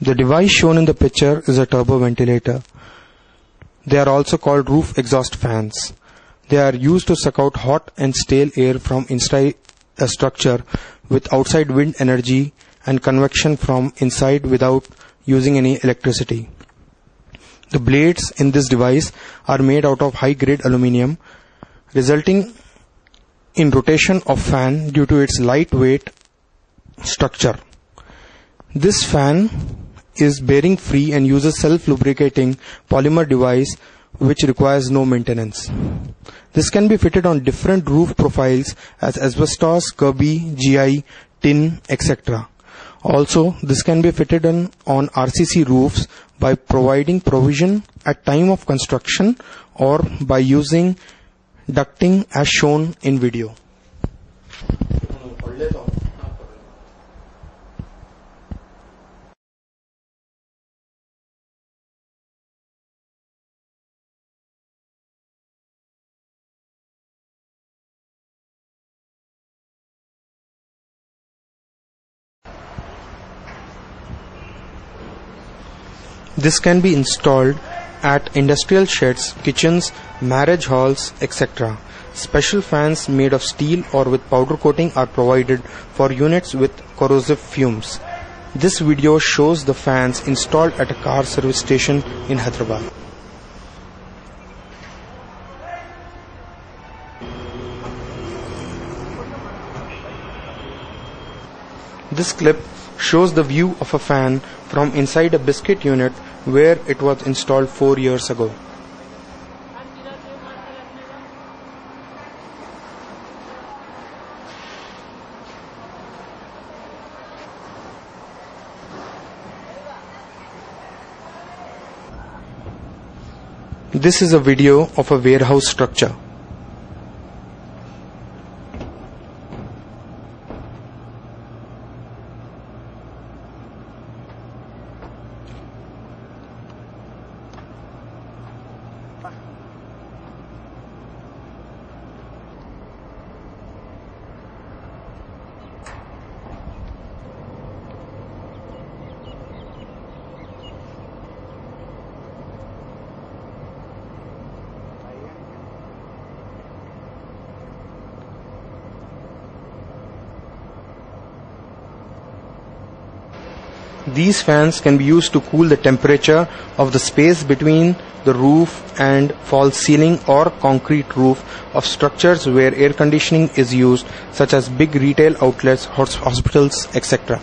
The device shown in the picture is a turbo ventilator. They are also called roof exhaust fans. They are used to suck out hot and stale air from inside a structure with outside wind energy and convection from inside without using any electricity. The blades in this device are made out of high-grade aluminium, resulting in rotation of fan due to its lightweight structure. This fan is bearing free and uses self-lubricating polymer device which requires no maintenance. This can be fitted on different roof profiles as asbestos, Kirby, GI, tin, etc. Also, this can be fitted on RCC roofs by providing provision at time of construction or by using ducting as shown in video. This can be installed at industrial sheds, kitchens, marriage halls, etc. Special fans made of steel or with powder coating are provided for units with corrosive fumes. This video shows the fans installed at a car service station in Hyderabad. This clip shows the view of a fan from inside a biscuit unit where it was installed 4 years ago. This is a video of a warehouse structure. These fans can be used to cool the temperature of the space between the roof and false ceiling or concrete roof of structures where air conditioning is used, such as big retail outlets, hospitals, etc.